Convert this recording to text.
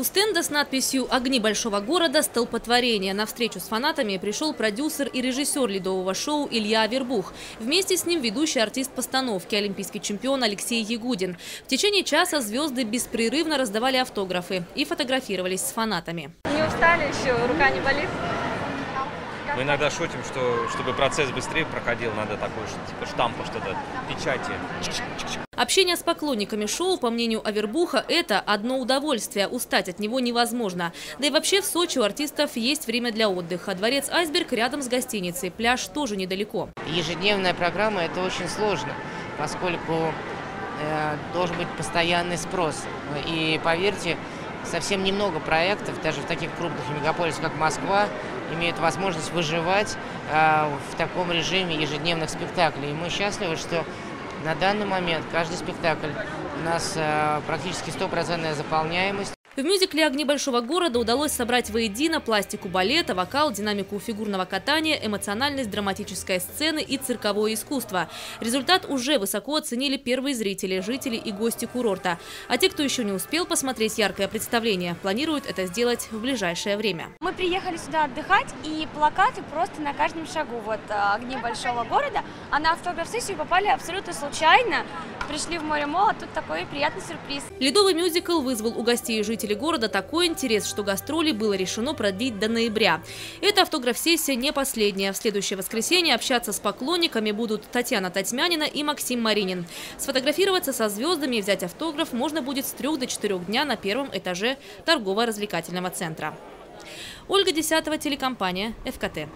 У стенда с надписью «Огни большого города. Столпотворение» на встречу с фанатами пришел продюсер и режиссер ледового шоу Илья Авербух. Вместе с ним ведущий артист постановки, олимпийский чемпион Алексей Ягудин. В течение часа звезды беспрерывно раздавали автографы и фотографировались с фанатами. Не устали еще? Рука не болит? Мы иногда шутим, что чтобы процесс быстрее проходил, надо такой типа штампа, что-то, печати. Общение с поклонниками шоу, по мнению Авербуха, это одно удовольствие. Устать от него невозможно. Да и вообще в Сочи у артистов есть время для отдыха. Дворец Айсберг рядом с гостиницей. Пляж тоже недалеко. Ежедневная программа – это очень сложно, поскольку должен быть постоянный спрос. И поверьте, совсем немного проектов, даже в таких крупных мегаполисах, как Москва, имеют возможность выживать в таком режиме ежедневных спектаклей. И мы счастливы, что на данный момент каждый спектакль у нас практически 100% заполняемость. В мюзикле «Огни большого города» удалось собрать воедино пластику балета, вокал, динамику фигурного катания, эмоциональность драматической сцены и цирковое искусство. Результат уже высоко оценили первые зрители, жители и гости курорта. А те, кто еще не успел посмотреть яркое представление, планируют это сделать в ближайшее время. Мы приехали сюда отдыхать, и плакаты просто на каждом шагу. Вот «Огни большого города», а на автограф-сессию попали абсолютно случайно. Пришли в Моремолл, а тут такой приятный сюрприз. Ледовый мюзикл вызвал у гостей и жителей города такой интерес, что гастроли было решено продлить до ноября. Эта автограф-сессия не последняя. В следующее воскресенье общаться с поклонниками будут Татьяна Татьянина и Максим Маринин. Сфотографироваться со звездами и взять автограф можно будет с 3 до 4 дня на первом этаже торгово-развлекательного центра. Ольга Десятова, телекомпания ФКТ.